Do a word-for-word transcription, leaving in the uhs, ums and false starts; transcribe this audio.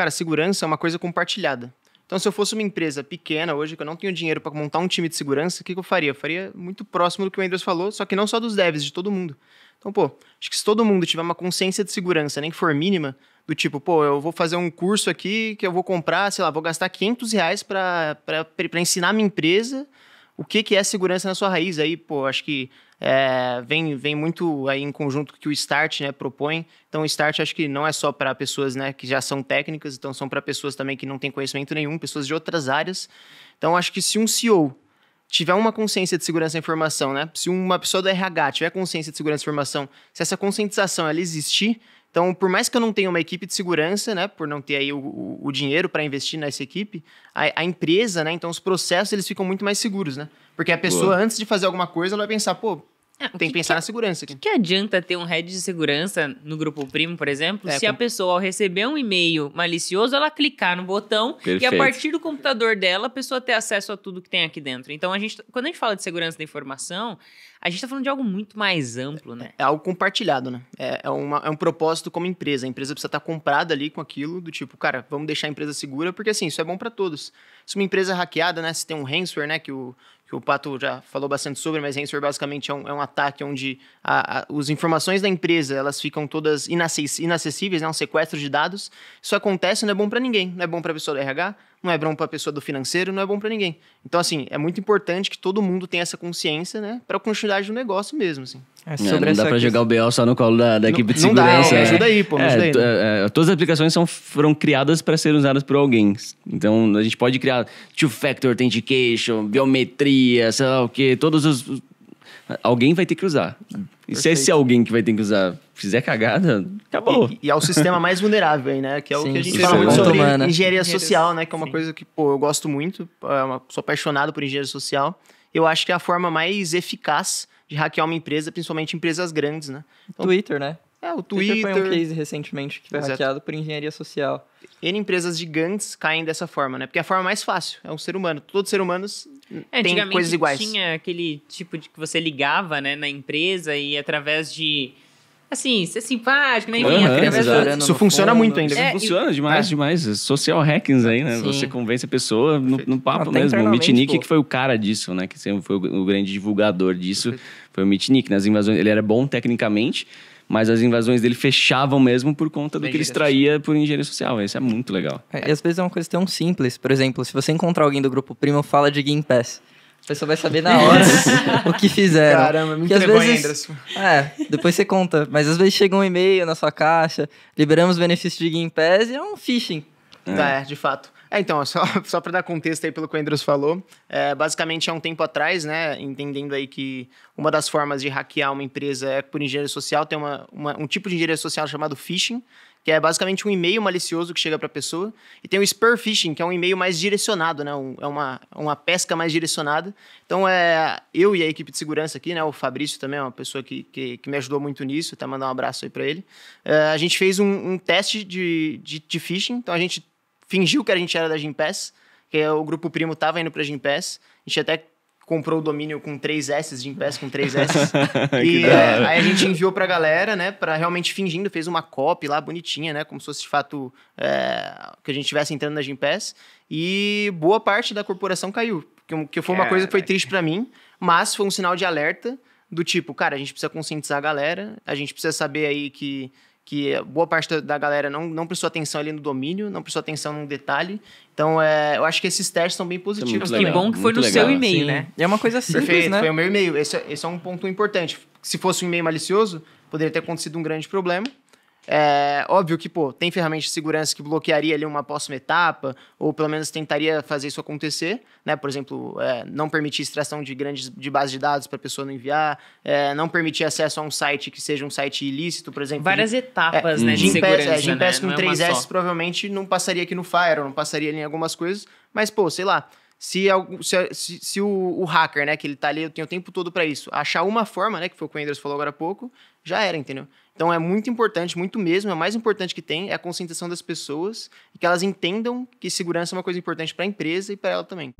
Cara, segurança é uma coisa compartilhada. Então, se eu fosse uma empresa pequena hoje, que eu não tenho dinheiro para montar um time de segurança, o que, que eu faria? Eu faria muito próximo do que o Andryos falou, só que não só dos devs, de todo mundo. Então, pô, acho que se todo mundo tiver uma consciência de segurança, nem que for mínima, do tipo, pô, eu vou fazer um curso aqui que eu vou comprar, sei lá, vou gastar quinhentos reais para ensinar a minha empresa o que, que é segurança na sua raiz. Aí, pô, acho que é, vem, vem muito aí em conjunto que o Start, né, propõe. Então, o Start acho que não é só para pessoas, né, que já são técnicas, então são para pessoas também que não têm conhecimento nenhum, pessoas de outras áreas. Então, acho que se um C E O tiver uma consciência de segurança da informação, né, se uma pessoa do R H tiver consciência de segurança da informação, se essa conscientização ela existir, então, por mais que eu não tenha uma equipe de segurança, né, por não ter aí o, o, o dinheiro para investir nessa equipe, a, a empresa, né, então os processos eles ficam muito mais seguros, né? Porque a pessoa, pô, antes de fazer alguma coisa, ela vai pensar, pô, é, tem que, que pensar que, na segurança aqui. O que, que adianta ter um head de segurança no Grupo Primo, por exemplo, é, se com... a pessoa, ao receber um e-mail malicioso, ela clicar no botão. Perfeito. E a partir do computador dela, a pessoa ter acesso a tudo que tem aqui dentro. Então, a gente, quando a gente fala de segurança da informação, a gente está falando de algo muito mais amplo, né? É, é algo compartilhado, né? É, é, uma, é um propósito como empresa. A empresa precisa estar comprada ali com aquilo, do tipo, cara, vamos deixar a empresa segura, porque assim, isso é bom para todos. Se uma empresa é hackeada, né, se tem um ransomware, né, que o... que o Pato já falou bastante sobre, mas ransomware basicamente é um, é um ataque onde a, a, as informações da empresa elas ficam todas inacessíveis, né? Um sequestro de dados. Isso acontece, não é bom para ninguém. Não é bom para a pessoa do R H, não é bom para a pessoa do financeiro, não é bom para ninguém. Então, assim, é muito importante que todo mundo tenha essa consciência, né? Para a continuidade do negócio mesmo, assim. É, sobre não, não dá pra questão. Jogar o B O só no colo da, da não, equipe de segurança. Não dá, é, ajuda aí, pô. É, ajuda aí, né? é, todas as aplicações são, foram criadas para serem usadas por alguém. Então, a gente pode criar two-factor authentication, biometria, sei lá o quê. Todos os... Alguém vai ter que usar. E se é esse alguém que vai ter que usar fizer cagada, acabou. E, e é o sistema mais vulnerável aí, né? Que é o sim, que a gente fala muito sobre humana. Engenharia social, né? Que é uma sim. coisa que, pô, eu gosto muito. Eu sou apaixonado por engenharia social. Eu acho que é a forma mais eficaz de hackear uma empresa, principalmente empresas grandes, né? Então, Twitter, né? É, o Twitter... Twitter foi um case recentemente que foi Exato. hackeado por engenharia social. N empresas gigantes caem dessa forma, né? Porque é a forma mais fácil. É um ser humano. Todos os seres humanos é, têm coisas iguais. Antigamente tinha aquele tipo de que você ligava, né, na empresa e através de... Assim, ser simpático, né? Uhum, é, isso funciona fundo. muito ainda. É, funciona e... demais, é. demais. Social hackings aí, né? Sim. Você convence a pessoa no, no papo Até mesmo. O Mitnick, pô. que foi o cara disso, né? Que sempre foi o, o grande divulgador disso. Perfeito. Foi o Mitnick, nas invasões. Ele era bom tecnicamente, mas as invasões dele fechavam mesmo por conta do Bem, que ele extraía por engenharia social. Isso é muito legal. É, e às vezes é uma coisa tão simples. Por exemplo, se você encontrar alguém do Grupo Primo, fala de GymPass. A pessoa vai saber na hora o que fizeram. Caramba, me entregou, Anderson. É, depois você conta. Mas às vezes chega um e-mail na sua caixa, liberamos benefícios de GymPass e é um phishing. É, é de fato. É, então, só, só para dar contexto aí pelo que o Andryos falou, é, basicamente há um tempo atrás, né, entendendo aí que uma das formas de hackear uma empresa é por engenharia social, tem uma, uma, um tipo de engenharia social chamado phishing, que é basicamente um e-mail malicioso que chega para a pessoa, e tem o spear phishing, que é um e-mail mais direcionado, né, um, é uma, uma pesca mais direcionada. Então, é, eu e a equipe de segurança aqui, né, o Fabrício também é uma pessoa que, que, que me ajudou muito nisso, tá, mandar um abraço aí para ele, é, a gente fez um, um teste de, de, de phishing, então a gente fingiu que a gente era da GymPass, que o Grupo Primo estava indo para a GymPass. A gente até comprou o domínio com três esses, GymPass com três esses. E é, aí a gente enviou para a galera, né? Para realmente fingindo, fez uma copy lá bonitinha, né? Como se fosse de fato é, que a gente estivesse entrando na GymPass. E boa parte da corporação caiu, que, que foi uma Caraca. coisa que foi triste para mim, mas foi um sinal de alerta do tipo, cara, a gente precisa conscientizar a galera, a gente precisa saber aí que... que boa parte da galera não, não prestou atenção ali no domínio, não prestou atenção num detalhe. Então, é, eu acho que esses testes são bem positivos. É que bom que foi muito no legal. seu e-mail, Sim. né? E é uma coisa simples, Perfeito, né? Foi o meu e-mail. Esse, esse é um ponto importante. Se fosse um e-mail malicioso, poderia ter acontecido um grande problema. É óbvio que, pô, tem ferramentas de segurança que bloquearia ali uma próxima etapa, ou pelo menos tentaria fazer isso acontecer, né? Por exemplo, é, não permitir extração de grandes de base de dados para a pessoa não enviar, é, não permitir acesso a um site que seja um site ilícito, por exemplo. Várias de, etapas, é, né, de Gympass, segurança, é, Gympass, né? com três S é provavelmente não passaria aqui no Firewall, não passaria ali em algumas coisas, mas, pô, sei lá, se, se, se o, o hacker, né, que ele tá ali, eu tenho o tempo todo para isso, achar uma forma, né, que foi o que o Andryos falou agora há pouco, já era, entendeu? Então, é muito importante, muito mesmo, é o mais importante que tem, é a conscientização das pessoas e que elas entendam que segurança é uma coisa importante para a empresa e para ela também.